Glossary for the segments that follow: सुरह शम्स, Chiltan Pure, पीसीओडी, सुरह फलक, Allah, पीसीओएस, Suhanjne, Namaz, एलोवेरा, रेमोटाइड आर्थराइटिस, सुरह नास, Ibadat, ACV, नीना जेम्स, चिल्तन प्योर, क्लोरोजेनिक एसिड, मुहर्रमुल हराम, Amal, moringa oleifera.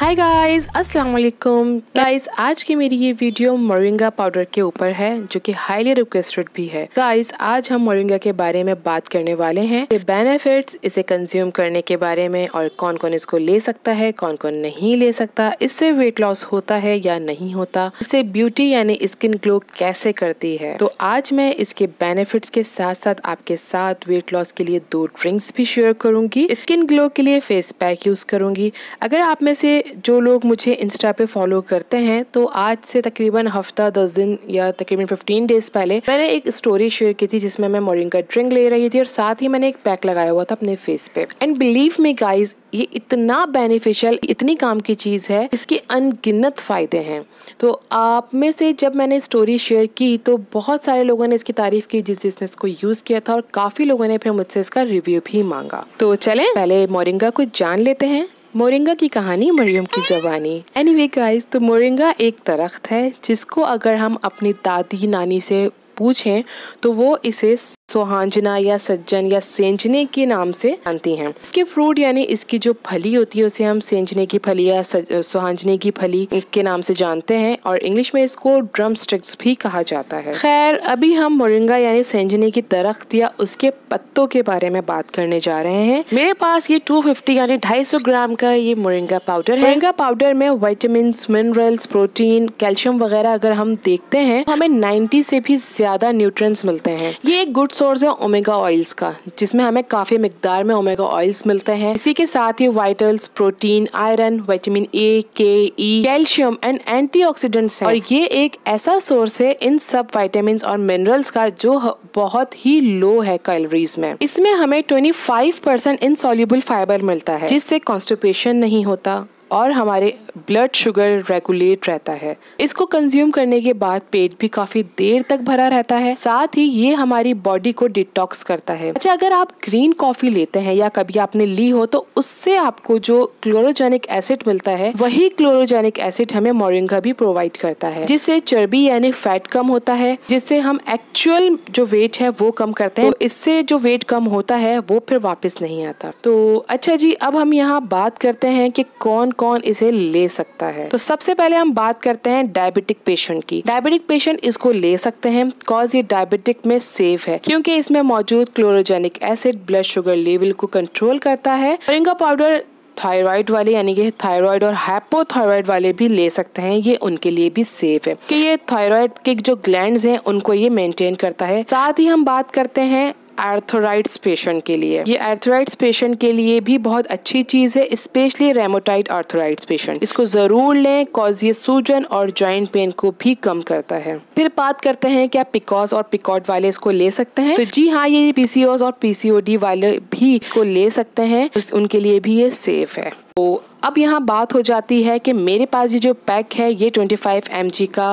Hi guys अस्सलाम वालेकुम। Guys आज की मेरी ये वीडियो मोरिंगा पाउडर के ऊपर है जो कि हाईली रिक्वेस्टेड भी है। गाइस आज हम मोरिंगा के बारे में बात करने वाले हैं, बेनिफिट्स, इसे कंज्यूम करने के बारे में और कौन कौन इसको ले सकता है, कौन कौन नहीं ले सकता, इससे वेट लॉस होता है या नहीं होता, इससे ब्यूटी यानी स्किन ग्लो कैसे करती है। तो आज मैं इसके बेनिफिट्स के साथ साथ आपके साथ वेट लॉस के लिए 2 ड्रिंक्स भी शेयर करूंगी। स्किन ग्लो के लिए फेस पैक यूज करूंगी। अगर आप में से जो लोग मुझे इंस्टा पे फॉलो करते हैं तो आज से तकरीबन हफ्ता 10 दिन या तकरीबन 15 डेज पहले मैंने एक स्टोरी शेयर की थी जिसमें मैं मोरिंगा ड्रिंक ले रही थी और साथ ही मैंने एक पैक लगाया हुआ था अपने फेस पे। एंड बिलीव मी गाइस, ये इतना बेनिफिशियल, इतनी काम की चीज है, इसके अनगिनत फायदे हैं। तो आप में से जब मैंने स्टोरी शेयर की तो बहुत सारे लोगों ने इसकी तारीफ की जिसने इसको यूज किया था और काफी लोगों ने फिर मुझसे इसका रिव्यू भी मांगा। तो चलें पहले मोरिंगा को जान लेते हैं। मोरिंगा की कहानी मरियम की ज़बानी। एनीवे गाइस, तो मोरिंगा एक दरख्त है जिसको अगर हम अपनी दादी नानी से पूछें तो वो इसे सोहांजना या सज्जन या सेंजने के नाम से जानती हैं। इसके फ्रूट यानी इसकी जो फली होती है उसे हम सेंजने की फली या सोहांजने की फली के नाम से जानते हैं और इंग्लिश में इसको ड्रमस्टिक्स भी कहा जाता है। खैर, अभी हम मोरिंगा यानी सेंजने की दरख्त या उसके पत्तों के बारे में बात करने जा रहे हैं। मेरे पास ये 250 यानी 250 ग्राम का ये मोरिंगा पाउडर है। मोरिंगा पाउडर में विटामिन, मिनरल्स, प्रोटीन, कैल्शियम वगैरह अगर हम देखते हैं तो हमें 90 से भी ज्यादा न्यूट्रिएंट्स मिलते हैं। ये एक गुड सोर्स है ओमेगा ऑयल्स का, जिसमें हमें काफी मिकदार में ओमेगा ऑयल्स मिलते हैं। इसी के साथ ये vitals, protein, iron, vitamin A, K, E, calcium and antioxidants हैं और ये एक ऐसा सोर्स है इन सब विटामिन और मिनरल्स का जो बहुत ही लो है कैलोरीज में। इसमें हमें 25% इनसॉल्युबल फाइबर मिलता है जिससे कॉन्स्टिपेशन नहीं होता और हमारे ब्लड शुगर रेगुलेट रहता है। इसको कंज्यूम करने के बाद पेट भी काफी देर तक भरा रहता है, साथ ही ये हमारी बॉडी को डिटॉक्स करता है। अच्छा, अगर आप ग्रीन कॉफी लेते हैं या कभी आपने ली हो तो उससे आपको जो क्लोरोजेनिक एसिड मिलता है वही क्लोरोजेनिक एसिड हमें मोरिंगा भी प्रोवाइड करता है, जिससे चर्बी यानी फैट कम होता है, जिससे हम एक्चुअल जो वेट है वो कम करते हैं। तो इससे जो वेट कम होता है वो फिर वापस नहीं आता। तो अच्छा जी, अब हम यहाँ बात करते हैं कि कौन कौन इसे ले सकता है। तो सबसे पहले हम बात करते हैं डायबिटिक पेशेंट की। डायबिटिक पेशेंट इसको ले सकते हैं कॉज ये डायबिटिक में सेफ है क्योंकि इसमें मौजूद क्लोरोजेनिक एसिड blood sugar level को कंट्रोल करता है। मोरिंगा पाउडर थायराइड वाले यानी कि थायराइड और हाइपोथायराइड वाले भी ले सकते हैं, ये उनके लिए भी सेफ है कि ये थायराइड के जो ग्लैंड्स हैं उनको ये मेंटेन करता है। साथ ही हम बात करते हैं आर्थराइटिस पेशेंट के लिए। ये आर्थराइटिस पेशेंट के लिए भी बहुत अच्छी चीज है, स्पेशली रेमोटाइड आर्थराइटिस पेशेंट। इसको जरूर लें कॉज ये सूजन और जॉइंट पेन को भी कम करता है। फिर बात करते हैं क्या पिकॉस और पिकॉड वाले इसको ले सकते हैं। तो जी हाँ, ये पीसीओएस और पीसीओडी वाले भी इसको ले सकते हैं, उनके लिए भी ये सेफ है। तो अब यहाँ बात हो जाती है कि मेरे पास ये जो पैक है ये 25 mg का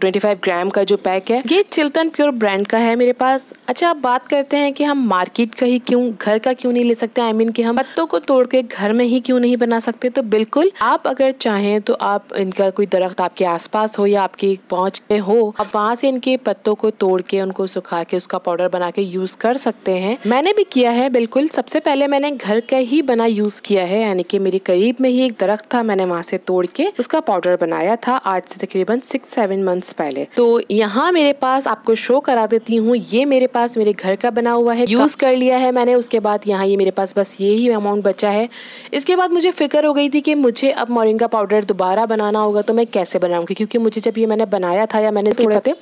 25 ग्राम का जो पैक है ये चिल्तन प्योर ब्रांड का है मेरे पास। अच्छा, अब बात करते हैं कि हम मार्केट का ही क्यों, घर का क्यों नहीं ले सकते, कि हम पत्तों को तोड़ के घर में ही क्यों नहीं बना सकते। तो बिल्कुल आप अगर चाहें तो आप इनका कोई दरख्त आपके आसपास हो या आपकी पहुंच में हो, आप वहां से इनके पत्तों को तोड़ के उनको सुखा के उसका पाउडर बना के यूज कर सकते हैं। मैंने भी किया है बिल्कुल। सबसे पहले मैंने घर का ही बना यूज किया है, यानी कि मेरे करीब में ही एक दरख्त था, मैंने वहां से तोड़ के उसका पाउडर बनाया था आज से तकरीबन 6-7 मंथ्स पहले। तो यहाँ मेरे पास आपको शो करा देती हूँ, ये मेरे पास मेरे घर का बना हुआ है, यूज कर लिया है मैंने। उसके बाद यहाँ ये मेरे पास बस यही अमाउंट बचा है। इसके बाद मुझे फिक्र हो गई थी कि मुझे अब मोरिंगा पाउडर दोबारा बनाना होगा तो मैं कैसे बनाऊंगी, क्योंकि मुझे जब ये मैंने बनाया था या मैंने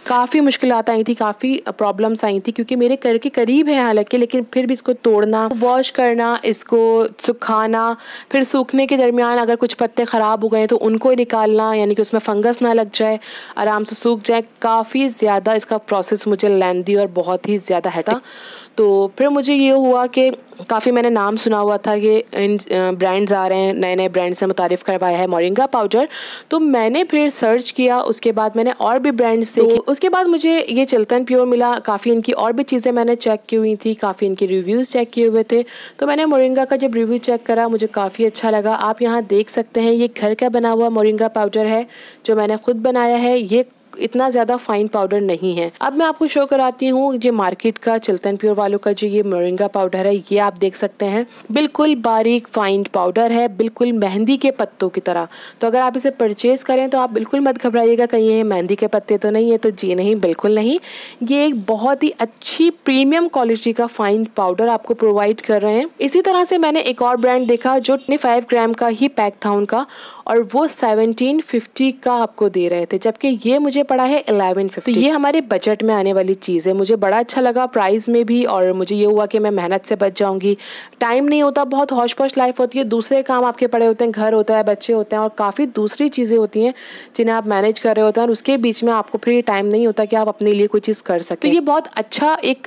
काफी मुश्किलात आई थी, काफी प्रॉब्लम्स आई थी क्योंकि मेरे घर के करीब है हालांकि, लेकिन फिर भी इसको तोड़ना, वॉश करना, इसको सुखाना, फिर सूखने के दरमियान अगर कुछ पत्ते खराब हो गए तो उनको निकालना यानी कि उसमें फंगस ना लग जाए, आराम से सूख जाए, काफ़ी ज़्यादा इसका प्रोसेस मुझे लेंथी और बहुत ही ज़्यादा है था। तो फिर मुझे ये हुआ कि काफ़ी मैंने नाम सुना हुआ था कि इन ब्रांड्स आ रहे हैं, नए नए ब्रांड से मुतारिफ़ करवाया है मोरिंगा पाउडर, तो मैंने फिर सर्च किया। उसके बाद मैंने और भी ब्रांड्स देखी, उसके बाद मुझे ये चिल्तन प्योर मिला। काफ़ी इनकी और भी चीज़ें मैंने चेक की हुई थी, काफ़ी इनके रिव्यूज़ चेक किए हुए थे, तो मैंने मोरिंगा का जब रिव्यू चेक करा मुझे काफ़ी अच्छा लगा। आप यहाँ देख सकते हैं ये घर का बना हुआ मोरिंगा पाउडर है जो मैंने खुद बनाया है। ये इतना ज्यादा फाइन पाउडर नहीं है। अब मैं आपको शो कराती हूँ जो मार्केट का चिल्तन प्योर वालों का जो ये मोरिंगा पाउडर है, ये आप देख सकते हैं बिल्कुल बारीक फाइन पाउडर है, बिल्कुल मेहंदी के पत्तों की तरह। तो अगर आप इसे परचेज करें तो आप बिल्कुल मत घबराइएगा कहीं ये मेहंदी के पत्ते तो नहीं है, तो जी नहीं, बिल्कुल नहीं। ये एक बहुत ही अच्छी प्रीमियम क्वालिटी का फाइन पाउडर आपको प्रोवाइड कर रहे हैं। इसी तरह से मैंने एक और ब्रांड देखा जो 25 ग्राम का ही पैक था उनका, और वो 1750 का आपको दे रहे थे, जबकि ये मुझे पड़ा है 1150। तो ये हमारे बजट में आने वाली चीज़ है। मुझे बड़ा अच्छा लगा प्राइस में भी, और मुझे ये हुआ कि मैं मेहनत से बच जाऊँगी। टाइम नहीं होता, बहुत हौश पौश लाइफ होती है, दूसरे काम आपके पड़े होते हैं, घर होता है, बच्चे होते हैं और काफ़ी दूसरी चीज़ें होती हैं जिन्हें आप मैनेज कर रहे होते हैं, और उसके बीच में आपको फिर टाइम नहीं होता कि आप अपने लिए कोई चीज़ कर सकते। तो ये बहुत अच्छा एक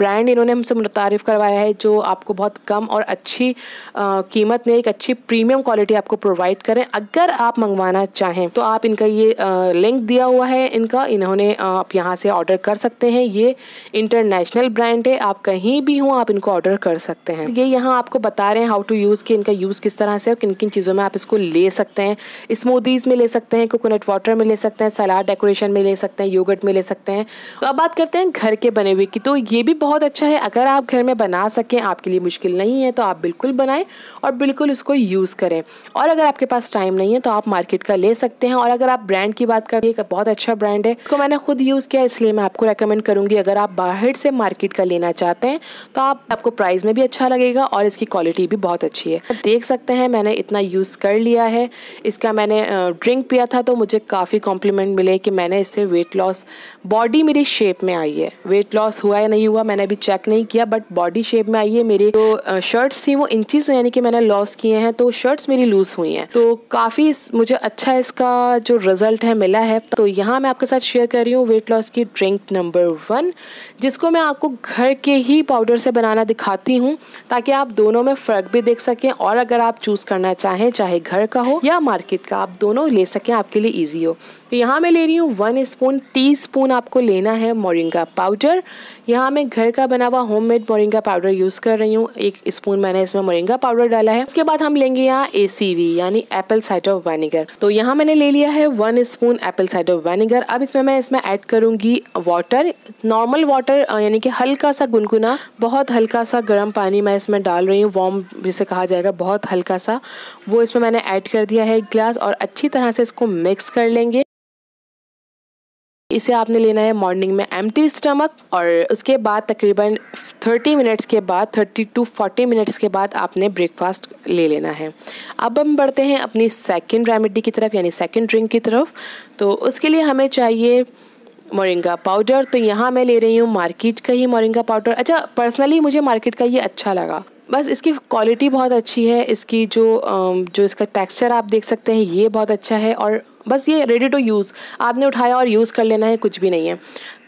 ब्रांड इन्होंने हमसे मुतारिफ़ करवाया है जो आपको बहुत कम और अच्छी कीमत में एक अच्छी प्रीमियम क्वालिटी आपको प्रोवाइड करें। अगर आप मंगवाना चाहें तो आप इनका ये लिंक दिया हुआ है इनका, इन्होंने आप यहाँ से ऑर्डर कर सकते हैं। ये इंटरनेशनल ब्रांड है, आप कहीं भी हों आप इनको ऑर्डर कर सकते हैं। ये यहाँ आपको बता रहे हैं हाउ टू यूज़ कि इनका यूज़ किस तरह से और किन किन चीज़ों में आप इसको ले सकते हैं। स्मूदीज़ में ले सकते हैं, कोकोनट वाटर में ले सकते हैं, सलाद डेकोरेशन में ले सकते हैं, योगर्ट में ले सकते हैं। तो अब बात करते हैं घर के बने हुए की, तो ये भी बहुत अच्छा है। अगर आप घर में बना सकें, आपके लिए मुश्किल नहीं है, तो आप बिल्कुल बनाएं और बिल्कुल इसको यूज़ करें। और अगर आपके पास टाइम नहीं है तो आप मार्केट का ले सकते हैं। और अगर आप ब्रांड की बात करें, एक बहुत अच्छा ब्रांड है, इसको मैंने खुद यूज़ किया, इसलिए मैं आपको रेकमेंड करूँगी। अगर आप बाहर से मार्केट का लेना चाहते हैं तो आपको प्राइस में भी अच्छा लगेगा और इसकी क्वालिटी भी बहुत अच्छी है। देख सकते हैं मैंने इतना यूज़ कर लिया है इसका। मैंने ड्रिंक पिया था तो मुझे काफ़ी कॉम्प्लीमेंट मिले कि मैंने इससे वेट लॉस, बॉडी मेरी शेप में आई है। वेट लॉस हुआ या नहीं हुआ मैंने अभी चेक नहीं किया, बट बॉडी शेप में आई है। मेरी जो शर्ट्स थी वो इंचेस में, यानी कि मैंने लॉस किए हैं, तो शर्ट्स मेरी लूज़ हुई हैं। तो काफ़ी मुझे अच्छा इसका जो रिजल्ट है मिला है। तो यहाँ मैं आपके साथ शेयर कर रही हूँ वेट लॉस की ड्रिंक नंबर 1, जिसको मैं आपको घर के ही पाउडर से बनाना दिखाती हूँ ताकि आप दोनों में फ़र्क भी देख सकें। और अगर आप चूज़ करना चाहें, चाहे घर का हो या मार्केट का, आप दोनों ले सकें, आपके लिए ईजी हो। तो यहाँ मैं ले रही हूँ 1 टी स्पून आपको लेना है मोरिंगा पाउडर। यहाँ मैं घर का बना हुआ होममेड मोरिंगा पाउडर यूज़ कर रही हूँ। 1 स्पून मैंने इसमें मोरिंगा पाउडर डाला है। उसके बाद हम लेंगे यहाँ ACV यानी एप्पल साइडर विनेगर। तो यहाँ मैंने ले लिया है 1 स्पून एप्पल साइडर विनेगर। अब इसमें मैं इसमें ऐड करूँगी वाटर, नॉर्मल वाटर, यानी कि हल्का सा गुनगुना, बहुत हल्का सा गर्म पानी मैं इसमें डाल रही हूँ, वार्म जिसे कहा जाएगा, बहुत हल्का सा वो इसमें मैंने ऐड कर दिया है 1 ग्लास। और अच्छी तरह से इसको मिक्स कर लेंगे। इसे आपने लेना है मॉर्निंग में एम्प्टी स्टमक, और उसके बाद तकरीबन 30 मिनट्स के बाद, 30 टू 40 मिनट्स के बाद आपने ब्रेकफास्ट ले लेना है। अब हम बढ़ते हैं अपनी सेकंड रेमेडी की तरफ, यानी सेकंड ड्रिंक की तरफ। तो उसके लिए हमें चाहिए मोरिंगा पाउडर। तो यहाँ मैं ले रही हूँ मार्केट का ही मोरिंगा पाउडर। अच्छा, पर्सनली मुझे मार्केट का ये अच्छा लगा, बस इसकी क्वालिटी बहुत अच्छी है, इसकी जो इसका टेक्स्चर आप देख सकते हैं ये बहुत अच्छा है, और बस ये रेडी टू यूज़, आपने उठाया और यूज़ कर लेना है, कुछ भी नहीं है।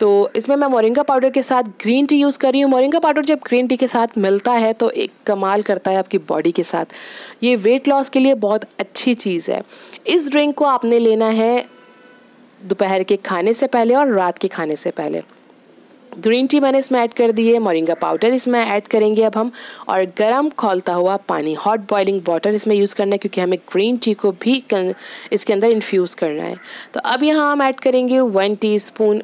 तो इसमें मैं मोरिंगा पाउडर के साथ ग्रीन टी यूज़ कर रही हूँ। मोरिंगा पाउडर जब ग्रीन टी के साथ मिलता है तो एक कमाल करता है आपकी बॉडी के साथ। ये वेट लॉस के लिए बहुत अच्छी चीज़ है। इस ड्रिंक को आपने लेना है दोपहर के खाने से पहले और रात के खाने से पहले। ग्रीन टी मैंने इसमें ऐड कर दी है, मोरिंगा पाउडर इसमें ऐड करेंगे अब हम, और गरम खौलता हुआ पानी, हॉट बॉइलिंग वाटर इसमें यूज़ करना है क्योंकि हमें ग्रीन टी को भी इसके अंदर इन्फ्यूज़ करना है। तो अब यहाँ हम ऐड करेंगे 1 टीस्पून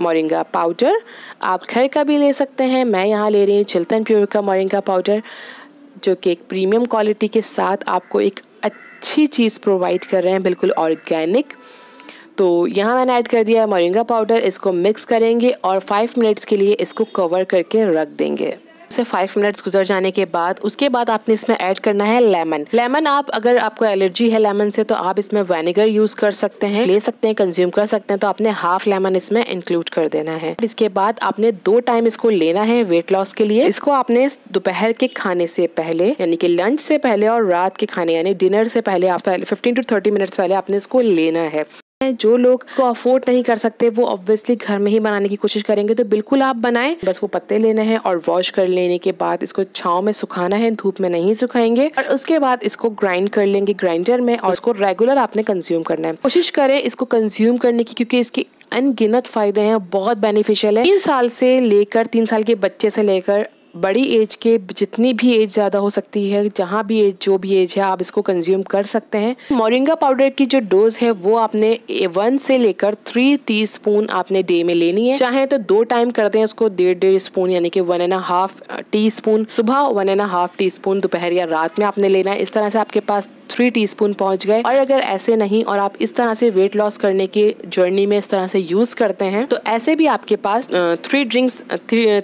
मोरिंगा पाउडर। आप घर का भी ले सकते हैं, मैं यहाँ ले रही हूँ चिल्तन प्योर का मोरिंगा पाउडर, जो कि एक प्रीमियम क्वालिटी के साथ आपको एक अच्छी चीज़ प्रोवाइड कर रहे हैं, बिल्कुल ऑर्गेनिक। तो यहाँ मैंने ऐड कर दिया है मोरिंगा पाउडर। इसको मिक्स करेंगे और 5 मिनट्स के लिए इसको कवर करके रख देंगे। उसे 5 मिनट्स गुजर जाने के बाद, उसके बाद आपने इसमें ऐड करना है लेमन। लेमन आप, अगर आपको एलर्जी है लेमन से तो आप इसमें विनेगर यूज़ कर सकते हैं, ले सकते हैं, कंज्यूम कर सकते हैं। तो आपने हाफ लेमन इसमें इंक्लूड कर देना है। इसके बाद आपने 2 टाइम इसको लेना है वेट लॉस के लिए। इसको आपने दोपहर के खाने से पहले, यानी कि लंच से पहले, और रात के खाने यानी डिनर से पहले, आप 15 to 30 मिनट्स पहले आपने इसको लेना है। जो लोग को अफोर्ड नहीं कर सकते वो ऑब्वियसली घर में ही बनाने की कोशिश करेंगे, तो बिल्कुल आप बनाएं। बस वो पत्ते लेने हैं और वॉश कर लेने के बाद इसको छांव में सुखाना है, धूप में नहीं सुखाएंगे। और उसके बाद इसको ग्राइंड कर लेंगे ग्राइंडर में, और इसको रेगुलर आपने कंज्यूम करना है। कोशिश करें इसको कंज्यूम करने की क्योंकि इसकी अनगिनत फायदे हैं, बहुत बेनिफिशियल है। 3 साल के बच्चे से लेकर बड़ी एज के जितनी भी एज ज़्यादा हो सकती है, जहाँ भी एज जो भी एज है आप इसको कंज्यूम कर सकते हैं। मोरिंगा पाउडर की जो डोज है वो आपने 1 से लेकर 3 टीस्पून आपने डे में लेनी है। चाहे तो 2 टाइम करते हैं उसको, 1.5 स्पून यानी कि 1.5 टीस्पून सुबह, 1.5 टीस्पून दोपहर या रात में आपने लेना है। इस तरह से आपके पास 3 टीस्पून पहुंच गए। और अगर ऐसे नहीं और आप इस तरह से वेट लॉस करने के जर्नी में इस तरह से यूज करते हैं तो ऐसे भी आपके पास 3 ड्रिंक्स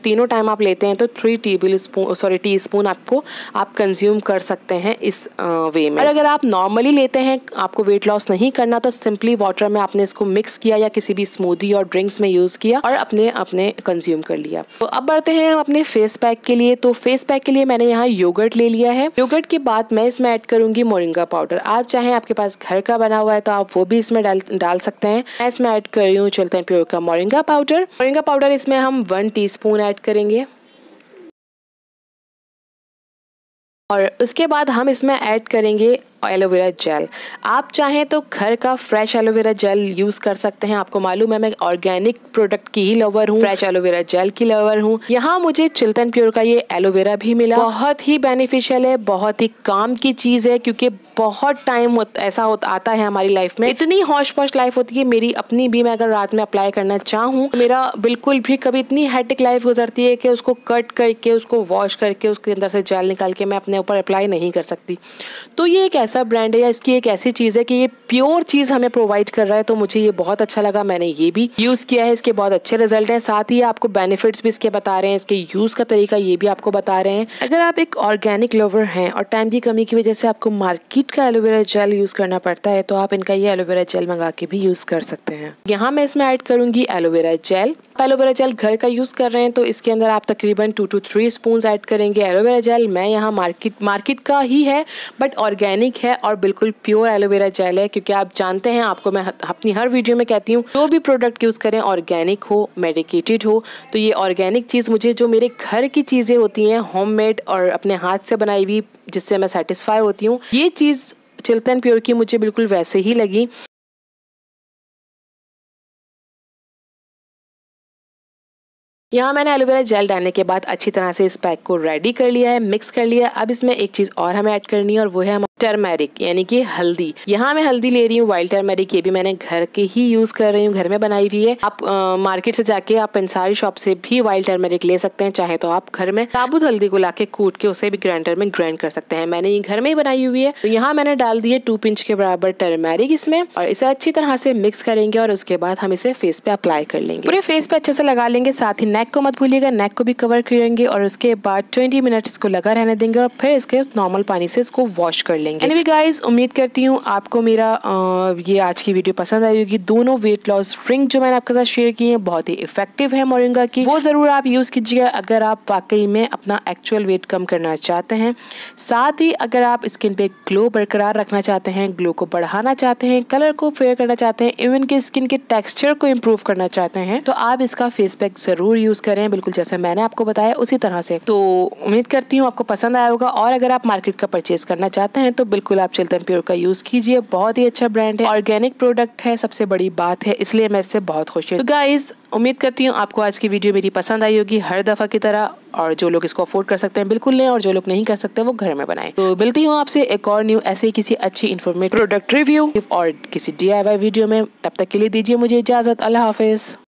तीनों टाइम आप लेते हैं तो 3 टीस्पून आपको आप कंज्यूम कर सकते हैं इस वे में। और अगर आप नॉर्मली लेते हैं, आपको वेट लॉस नहीं करना, तो सिंपली वाटर में आपने इसको मिक्स किया या किसी भी स्मूदी और ड्रिंक्स में यूज किया और अपने कंज्यूम कर लिया। तो अब बढ़ते हैं अपने फेस पैक के लिए। तो फेस पैक के लिए मैंने यहाँ योगर्ट ले लिया है। योगर्ट के बाद मैं इसमें ऐड करूंगी मोरिंगा पाउडर। आप चाहे आपके पास घर का बना हुआ है तो आप वो भी इसमें डाल सकते हैं। मैं इसमें ऐड कर रही हूँ चिल्टन प्योर का मोरिंगा पाउडर। मोरिंगा पाउडर इसमें हम 1 टीस्पून ऐड करेंगे। और उसके बाद हम इसमें ऐड करेंगे एलोवेरा जेल। आप चाहें तो घर का फ्रेश एलोवेरा जेल यूज कर सकते हैं। आपको मालूम है मैं ऑर्गेनिक प्रोडक्ट की ही लवर हूँ, फ्रेश एलोवेरा जेल की लवर हूँ। यहाँ मुझे चिल्टन प्योर का ये एलोवेरा भी मिला, बहुत ही बेनिफिशियल है, बहुत ही काम की चीज़ है, क्योंकि बहुत टाइम ऐसा आता है हमारी लाइफ में, इतनी हौश पौश लाइफ होती है। मेरी अपनी भी मैं अगर रात में अप्लाई करना चाहूँ, मेरा बिल्कुल भी कभी इतनी हैक्टिक लाइफ गुजरती है कि उसको कट करके, उसको वॉश करके, उसके अंदर से जेल निकाल के मैं अपने ऊपर अप्लाई नहीं कर सकती। तो ये एक ऐसा ब्रांड है या इसकी एक ऐसी चीज़ है कि ये प्योर चीज़ हमें प्रोवाइड कर रहा है, तो मुझे ये बहुत अच्छा लगा। मैंने ये भी यूज़ किया है, इसके बहुत अच्छे रिजल्ट हैं। साथ ही आपको बेनिफिट्स भी इसके बता रहे हैं, इसके यूज़ का तरीका ये भी आपको बता रहे हैं। अगर आप एक ऑर्गेनिक लवर हैं और टाइम की कमी की वजह से आपको मार्केट का एलोवेरा जेल यूज़ करना पड़ता है, तो आप इनका ये एलोवेरा जेल मंगा के भी यूज़ कर सकते हैं। यहाँ मैं इसमें ऐड करूँगी एलोवेरा जेल। आप एलोवेरा जेल घर का यूज़ कर रहे हैं तो इसके अंदर आप तकरीबन 2 से 3 स्पून ऐड करेंगे एलोवेरा जेल। मैं यहाँ मार्केट का ही है बट ऑर्गेनिक है और बिल्कुल प्योर एलोवेरा जेल है, क्योंकि आप जानते हैं, आपको मैं अपनी हर वीडियो में कहती हूँ, जो भी प्रोडक्ट यूज़ करें ऑर्गेनिक हो, मेडिकेटेड हो। तो ये ऑर्गेनिक चीज़ मुझे, जो मेरे घर की चीज़ें होती हैं होममेड और अपने हाथ से बनाई हुई, जिससे मैं सेटिस्फाई होती हूँ, ये चीज़ चिल्टन प्योर की मुझे बिल्कुल वैसे ही लगी। यहाँ मैंने एलोवेरा जेल डालने के बाद अच्छी तरह से इस पैक को रेडी कर लिया है, मिक्स कर लिया है। अब इसमें एक चीज़ और हमें ऐड करनी है और वो है टर्मेरिक यानी कि हल्दी। यहाँ मैं हल्दी ले रही हूँ, वाइल्ड टर्मेरिक। ये भी मैंने घर के ही यूज़ कर रही हूँ, घर में बनाई हुई है। आप मार्केट से जाके आप पंसारी शॉप से भी वाइल्ड टर्मेरिक ले सकते हैं। चाहे तो आप घर में साबुत हल्दी को लाके कूट के उसे भी ग्राइंडर में ग्राइंड कर सकते हैं। मैंने ये घर में ही बनाई हुई है। तो यहाँ मैंने डाल दी है 2 पिंच के बराबर टर्मेरिक इसमें और इसे अच्छी तरह से मिक्स करेंगे और उसके बाद हम इसे फेस पे अप्लाई कर लेंगे, पूरे फेस पे अच्छे से लगा लेंगे। साथ ही नेक को मत भूलिएगा, नेक को भी कवर करेंगे और उसके बाद 20 मिनट इसको लगा रहने देंगे और फिर इसके नॉर्मल पानी से इसको वॉश कर लेंगे। एनीवे गाइस, उम्मीद करती हूँ आपको मेरा ये आज की वीडियो पसंद आई होगी। दोनों वेट लॉस ड्रिंक जो मैंने आपके साथ शेयर की हैं बहुत ही इफेक्टिव है मोरिंगा की, वो ज़रूर आप यूज़ कीजिएगा अगर आप वाकई में अपना एक्चुअल वेट कम करना चाहते हैं। साथ ही अगर आप स्किन पे ग्लो बरकरार रखना चाहते हैं, ग्लो को बढ़ाना चाहते हैं, कलर को फेयर करना चाहते हैं, इवन के स्किन के टेक्स्चर को इम्प्रूव करना चाहते हैं, तो आप इसका फेस पैक ज़रूर यूज़ करें, बिल्कुल जैसे मैंने आपको बताया उसी तरह से। तो उम्मीद करती हूँ आपको पसंद आया होगा। और अगर आप मार्केट का परचेज करना चाहते हैं तो बिल्कुल आप चिल्टन प्योर का यूज़ कीजिए, बहुत ही अच्छा ब्रांड है, ऑर्गेनिक प्रोडक्ट है, सबसे बड़ी बात है, इसलिए मैं इससे बहुत खुश हूँ। तो गाइज़, उम्मीद करती हूँ आपको आज की वीडियो मेरी पसंद आई होगी हर दफ़ा की तरह। और जो लोग इसको अफोर्ड कर सकते हैं बिल्कुल लें और जो लोग नहीं कर सकते वो घर में बनाएं। तो मिलती हूँ आपसे एक और न्यू ऐसे ही किसी अच्छी इन्फॉर्मेटिव प्रोडक्ट रिव्यू और किसी DIY वीडियो में। तब तक के लिए दीजिए मुझे इजाज़त। अल्लाह हाफिज़।